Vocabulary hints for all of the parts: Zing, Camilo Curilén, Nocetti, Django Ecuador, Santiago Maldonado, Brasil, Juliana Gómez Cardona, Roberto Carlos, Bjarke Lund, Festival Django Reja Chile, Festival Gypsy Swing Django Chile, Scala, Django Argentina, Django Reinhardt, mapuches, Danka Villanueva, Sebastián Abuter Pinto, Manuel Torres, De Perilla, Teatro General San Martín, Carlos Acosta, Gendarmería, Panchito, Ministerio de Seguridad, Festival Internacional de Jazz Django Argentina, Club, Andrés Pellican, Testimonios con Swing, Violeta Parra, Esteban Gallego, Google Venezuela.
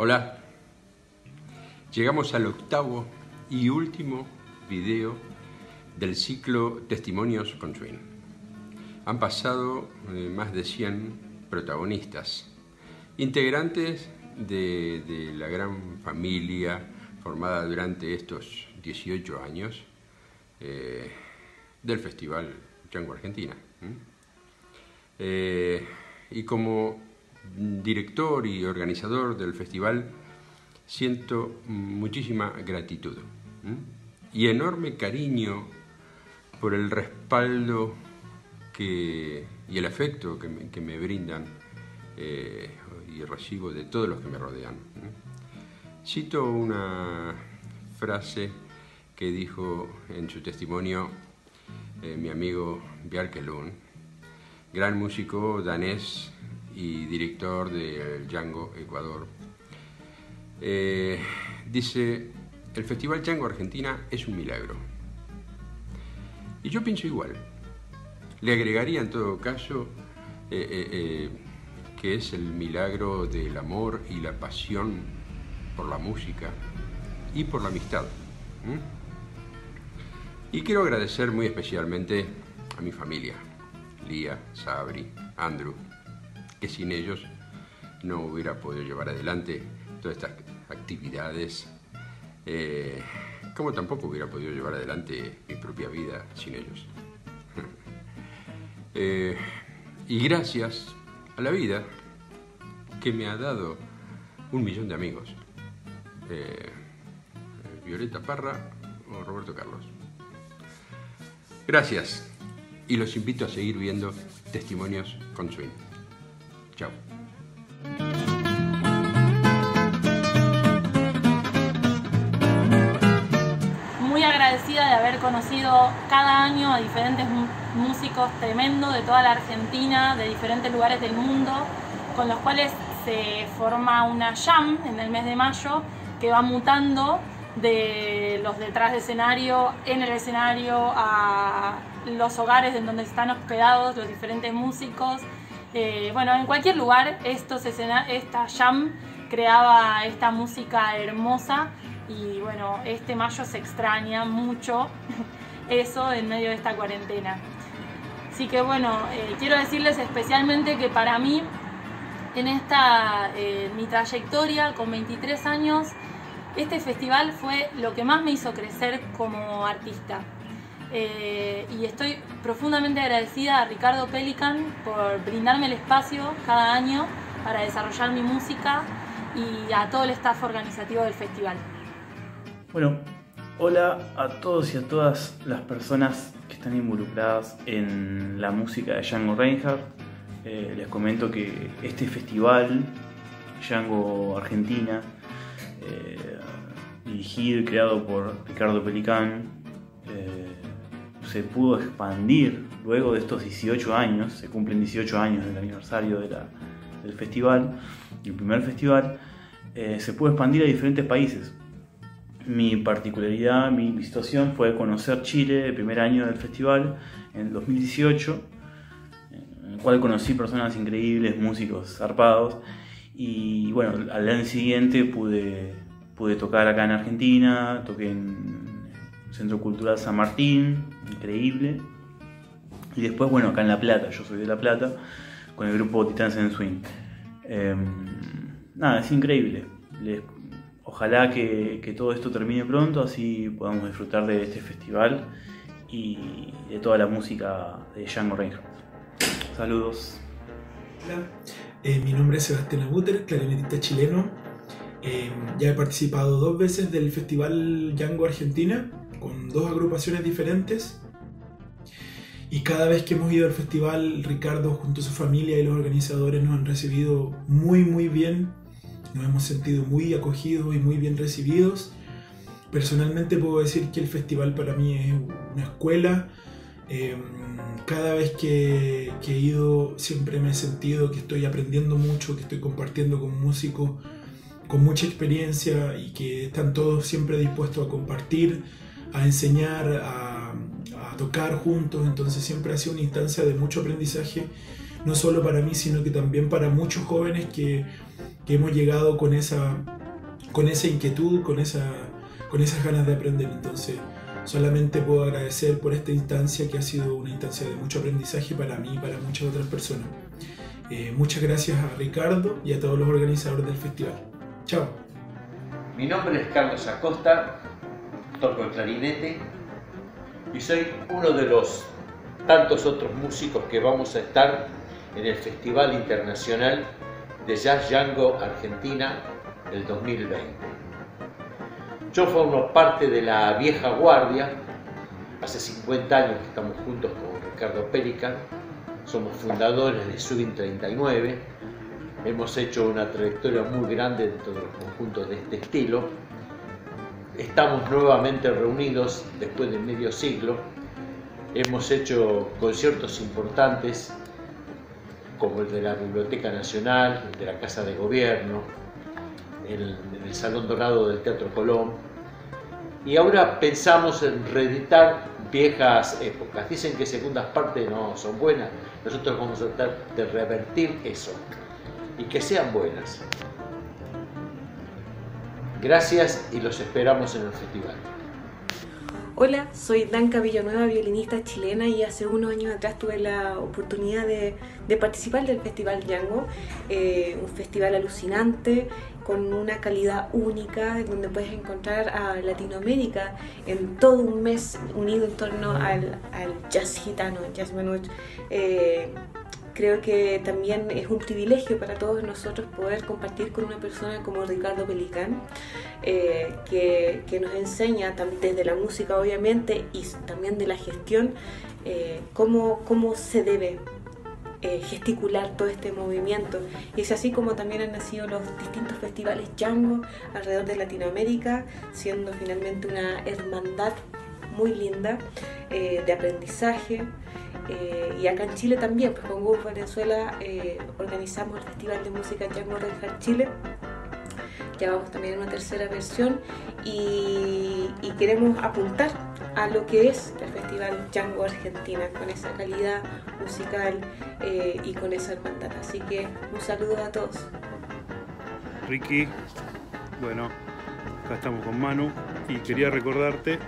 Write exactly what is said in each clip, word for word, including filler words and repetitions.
Hola, llegamos al octavo y último video del ciclo Testimonios con Swing. Han pasado eh, más de cien protagonistas, integrantes de, de la gran familia formada durante estos dieciocho años eh, del Festival Django Argentina. Eh, y como director y organizador del festival, siento muchísima gratitud y enorme cariño por el respaldo que, y el afecto que me, que me brindan eh, y recibo de todos los que me rodean. Cito una frase que dijo en su testimonio eh, mi amigo Bjarke Lund, gran músico danés y director del Django Ecuador. Eh, dice, el Festival Django Argentina es un milagro. Y yo pienso igual. Le agregaría en todo caso eh, eh, eh, que es el milagro del amor y la pasión por la música y por la amistad. ¿Mm? Y quiero agradecer muy especialmente a mi familia, Lía, Sabri, Andrew, que sin ellos no hubiera podido llevar adelante todas estas actividades, eh, como tampoco hubiera podido llevar adelante mi propia vida sin ellos. eh, y gracias a la vida que me ha dado un millón de amigos, eh, Violeta Parra o Roberto Carlos. Gracias y los invito a seguir viendo Testimonios con Swing. Chao. Muy agradecida de haber conocido cada año a diferentes músicos tremendos de toda la Argentina, de diferentes lugares del mundo, con los cuales se forma una jam en el mes de mayo que va mutando de los detrás de escenario, en el escenario, a los hogares en donde están hospedados los diferentes músicos. Eh, bueno, en cualquier lugar, estos escena esta jam creaba esta música hermosa y bueno, este mayo se extraña mucho eso en medio de esta cuarentena. Así que bueno, eh, quiero decirles especialmente que para mí, en esta, eh, mi trayectoria con veintitrés años, este festival fue lo que más me hizo crecer como artista. Eh, y estoy profundamente agradecida a Ricardo Pellican por brindarme el espacio cada año para desarrollar mi música y a todo el staff organizativo del festival. Bueno, hola a todos y a todas las personas que están involucradas en la música de Django Reinhardt. Eh, les comento que este festival, Django Argentina, eh, dirigido y creado por Ricardo Pellican, eh, se pudo expandir luego de estos dieciocho años. Se cumplen dieciocho años del aniversario de la, del festival, el primer festival, eh, se pudo expandir a diferentes países. Mi particularidad, mi, mi situación fue conocer Chile, el primer año del festival, en dos mil dieciocho, en el cual conocí personas increíbles, músicos zarpados, y bueno, al año siguiente pude, pude tocar acá en Argentina, toqué en Centro Cultural San Martín, increíble. Y después, bueno, acá en La Plata, yo soy de La Plata, con el grupo Titans en Swing. Eh, nada, es increíble. Les, ojalá que, que todo esto termine pronto, así podamos disfrutar de este festival y de toda la música de Django Reinhardt. Saludos. Hola, eh, mi nombre es Sebastián Abuter, clarinetista chileno. Eh, ya he participado dos veces del Festival Django Argentina, con dos agrupaciones diferentes, y cada vez que hemos ido al festival, Ricardo junto a su familia y los organizadores nos han recibido muy muy bien. Nos hemos sentido muy acogidos y muy bien recibidos. Personalmente puedo decir que el festival para mí es una escuela. Eh, cada vez que, que he ido siempre me he sentido que estoy aprendiendo mucho, que estoy compartiendo con músicos con mucha experiencia y que están todos siempre dispuestos a compartir, a enseñar, a, a tocar juntos. Entonces siempre ha sido una instancia de mucho aprendizaje, no solo para mí, sino que también para muchos jóvenes que, que hemos llegado con esa, con esa inquietud, con, esa, con esas ganas de aprender. Entonces, solamente puedo agradecer por esta instancia, que ha sido una instancia de mucho aprendizaje para mí y para muchas otras personas. Eh, muchas gracias a Ricardo y a todos los organizadores del festival. Chao. Mi nombre es Carlos Acosta, toco el clarinete y soy uno de los tantos otros músicos que vamos a estar en el Festival Internacional de Jazz Django Argentina del dos mil veinte. Yo formo parte de la vieja guardia, hace cincuenta años que estamos juntos con Ricardo Pellican, somos fundadores de Subin treinta y nueve, hemos hecho una trayectoria muy grande dentro de los conjuntos de este estilo, estamos nuevamente reunidos después de medio siglo, hemos hecho conciertos importantes como el de la Biblioteca Nacional, el de la Casa de Gobierno, el, el Salón Dorado del Teatro Colón, y ahora pensamos en reeditar viejas épocas. Dicen que segundas partes no son buenas, nosotros vamos a tratar de revertir eso y que sean buenas. Gracias y los esperamos en el festival. Hola, soy Danka Villanueva, violinista chilena, y hace unos años atrás tuve la oportunidad de, de participar del Festival Django, eh, un festival alucinante, con una calidad única, donde puedes encontrar a Latinoamérica en todo un mes unido en torno al, al jazz gitano, jazz manouche. Eh, Creo que también es un privilegio para todos nosotros poder compartir con una persona como Ricardo Pellican, eh, que, que nos enseña desde la música, obviamente, y también de la gestión, eh, cómo, cómo se debe eh, gesticular todo este movimiento. Y es así como también han nacido los distintos festivales Django alrededor de Latinoamérica, siendo finalmente una hermandad muy linda eh, de aprendizaje. Eh, y acá en Chile también, pues con Google Venezuela eh, organizamos el Festival de Música Django Reja Chile. Ya vamos también en una tercera versión y, y queremos apuntar a lo que es el Festival Django Argentina, con esa calidad musical eh, y con esa hermandad. Así que un saludo a todos. Ricky, bueno, acá estamos con Manu y quería recordarte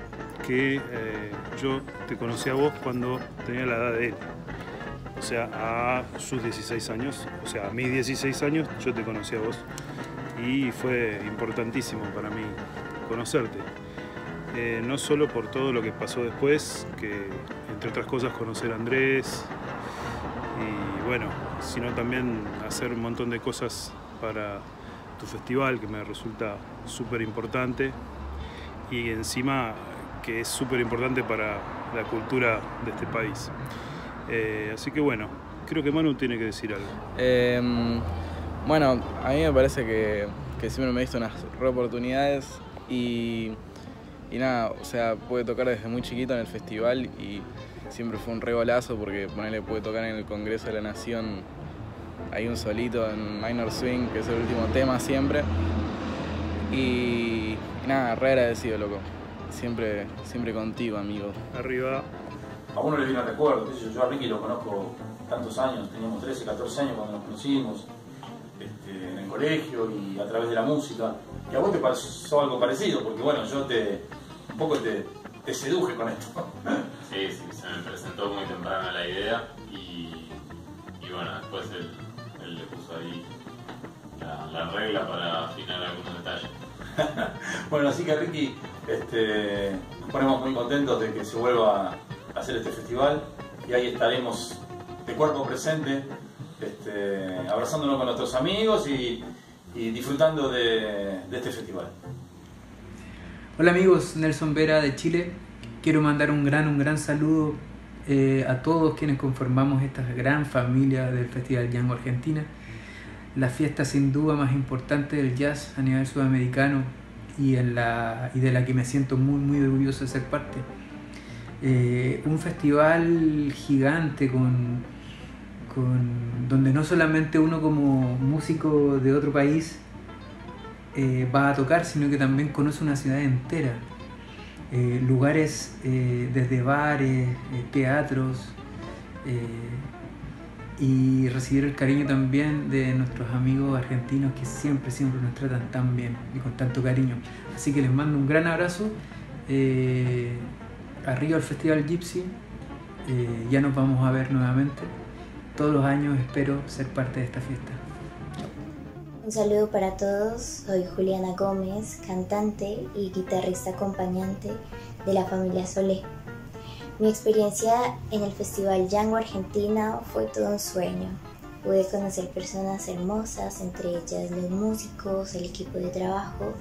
que eh, yo te conocí a vos cuando tenía la edad de él, o sea, a sus dieciséis años, o sea, a mis dieciséis años yo te conocí a vos y fue importantísimo para mí conocerte, eh, no solo por todo lo que pasó después, que entre otras cosas conocer a Andrés y bueno, sino también hacer un montón de cosas para tu festival, que me resulta súper importante, y encima que es súper importante para la cultura de este país. Eh, así que bueno, creo que Manu tiene que decir algo. Eh, bueno, a mí me parece que, que siempre me he visto unas re oportunidades y, y nada, o sea, pude tocar desde muy chiquito en el festival y siempre fue un re golazo porque ponerle pude tocar en el Congreso de la Nación, hay un solito en Minor Swing, que es el último tema siempre, y, y nada, re agradecido, loco. Siempre, siempre contigo, amigo. Arriba. A uno le viene al recuerdo, yo a Ricky lo conozco tantos años, teníamos trece, catorce años cuando nos conocimos, este, en el colegio y a través de la música. Y a vos te pasó algo parecido, porque bueno, yo te un poco te, te seduje con esto. Sí, sí, se me presentó muy temprano la idea y, y bueno, después él, él le puso ahí la, la regla para afinar algunos detalles. Bueno, así que Ricky, este, nos ponemos muy contentos de que se vuelva a hacer este festival y ahí estaremos de cuerpo presente, este, abrazándonos con nuestros amigos y, y disfrutando de, de este festival. Hola amigos, Nelson Vera de Chile. Quiero mandar un gran, un gran saludo eh, a todos quienes conformamos esta gran familia del Festival Django Argentina, la fiesta sin duda más importante del jazz a nivel sudamericano y, en la, y de la que me siento muy muy orgulloso de ser parte. Eh, un festival gigante con, con, donde no solamente uno como músico de otro país eh, va a tocar, sino que también conoce una ciudad entera. Eh, lugares eh, desde bares, eh, teatros, eh, y recibir el cariño también de nuestros amigos argentinos que siempre, siempre nos tratan tan bien y con tanto cariño. Así que les mando un gran abrazo, eh, arriba al Festival Gypsy, eh, ya nos vamos a ver nuevamente. Todos los años espero ser parte de esta fiesta. Un saludo para todos, soy Juliana Gómez, cantante y guitarrista acompañante de la familia Solé. Mi experiencia en el Festival Django Argentina fue todo un sueño. Pude conocer personas hermosas, entre ellas los músicos, el equipo de trabajo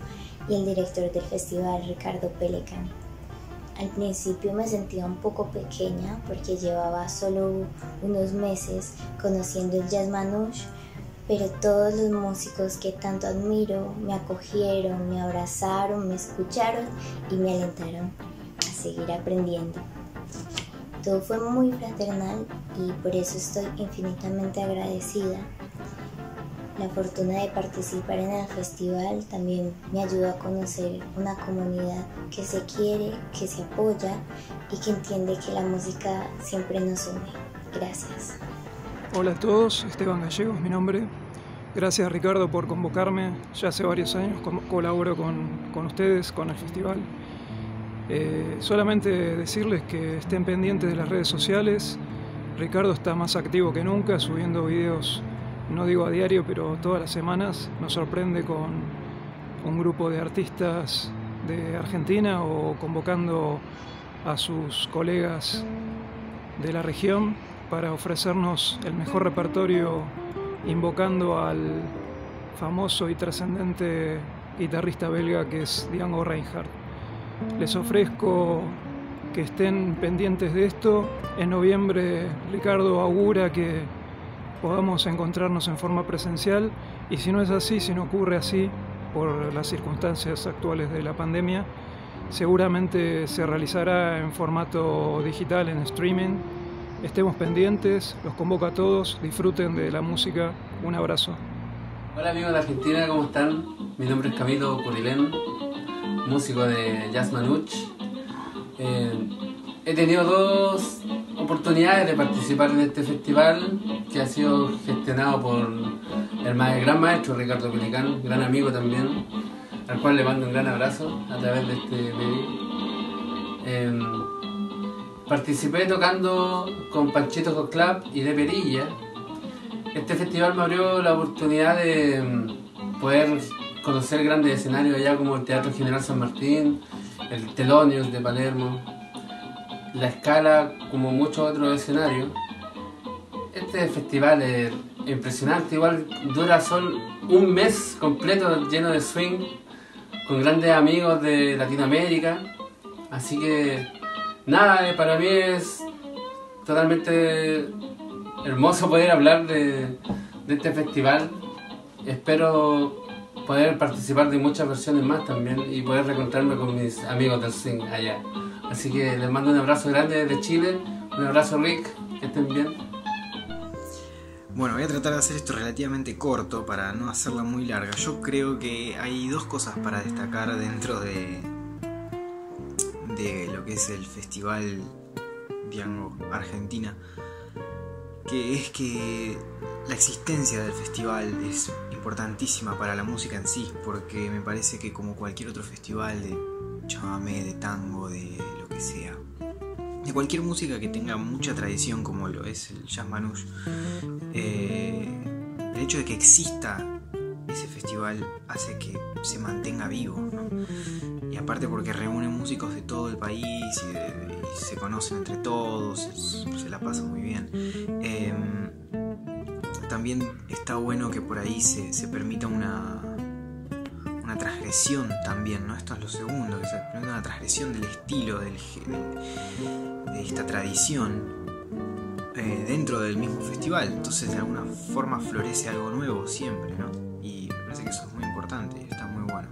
y el director del festival, Ricardo Pellican. Al principio me sentía un poco pequeña porque llevaba solo unos meses conociendo el jazz manouche, pero todos los músicos que tanto admiro me acogieron, me abrazaron, me escucharon y me alentaron a seguir aprendiendo. Todo fue muy fraternal y por eso estoy infinitamente agradecida. La fortuna de participar en el festival también me ayudó a conocer una comunidad que se quiere, que se apoya y que entiende que la música siempre nos une. Gracias. Hola a todos, Esteban Gallego es mi nombre. Gracias Ricardo por convocarme. Ya hace varios años colaboro con, con ustedes, con el festival. Eh, solamente decirles que estén pendientes de las redes sociales. Ricardo está más activo que nunca, subiendo videos, no digo a diario, pero todas las semanas. Nos sorprende con un grupo de artistas de Argentina o convocando a sus colegas de la región para ofrecernos el mejor repertorio, invocando al famoso y trascendente guitarrista belga que es Django Reinhardt. Les ofrezco que estén pendientes de esto. En noviembre Ricardo augura que podamos encontrarnos en forma presencial y si no es así, si no ocurre así por las circunstancias actuales de la pandemia, seguramente se realizará en formato digital, en streaming. Estemos pendientes, los convoco a todos, disfruten de la música. Un abrazo. Hola amigos de Argentina, ¿cómo están? Mi nombre es Camilo Curilén, músico de jazz manouche. Eh, he tenido dos oportunidades de participar en este festival que ha sido gestionado por el ma gran maestro Ricardo Pellican, gran amigo también, al cual le mando un gran abrazo a través de este medio. Eh, participé tocando con Panchito, con Club y De Perilla. Este festival me abrió la oportunidad de poder conocer grandes escenarios allá como el Teatro General San Martín, el Telonius de Palermo, la Scala, como muchos otros escenarios. Este festival es impresionante, igual dura solo un mes completo lleno de swing, con grandes amigos de Latinoamérica, así que nada, para mí es totalmente hermoso poder hablar de, de este festival. Espero poder participar de muchas versiones más también y poder reencontrarme con mis amigos del Zing allá. Así que les mando un abrazo grande desde Chile, un abrazo Rick, que estén bien. Bueno, voy a tratar de hacer esto relativamente corto para no hacerla muy larga. Yo creo que hay dos cosas para destacar dentro de, de lo que es el Festival Django Argentina, que es que la existencia del festival es importantísima para la música en sí, porque me parece que como cualquier otro festival de chamamé, de tango, de lo que sea, de cualquier música que tenga mucha tradición como lo es el jazz manouche, eh, el hecho de que exista ese festival hace que se mantenga vivo, ¿no? Y aparte porque reúne músicos de todo el país y, de, y se conocen entre todos, se, se la pasa muy bien. eh, También está bueno que por ahí se, se permita una, una transgresión también, ¿no? Esto es lo segundo, que se permita una transgresión del estilo, del, de, de esta tradición eh, dentro del mismo festival. Entonces de alguna forma florece algo nuevo siempre, ¿no? Y me parece que eso es muy importante y está muy bueno.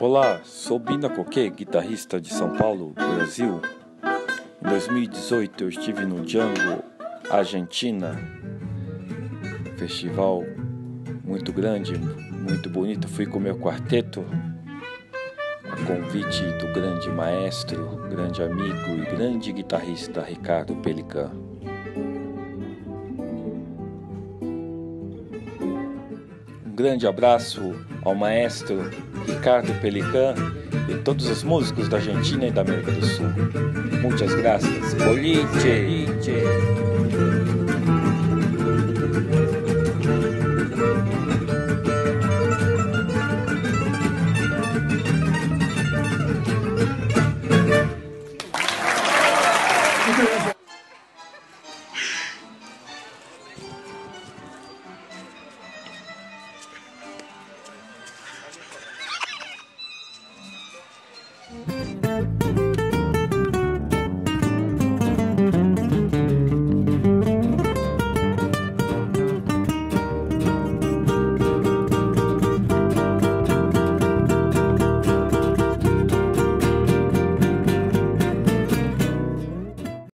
Olá, sou Bina Coquet, guitarrista de São Paulo, Brasil. Em dois mil e dezoito eu estive no Django Argentina, festival muito grande, muito bonito. Fui com meu quarteto, a convite do grande maestro, grande amigo e grande guitarrista Ricardo Pellican. Um grande abraço ao maestro Ricardo Pellican e todos os músicos da Argentina e da América do Sul. Muitas graças. Boliche!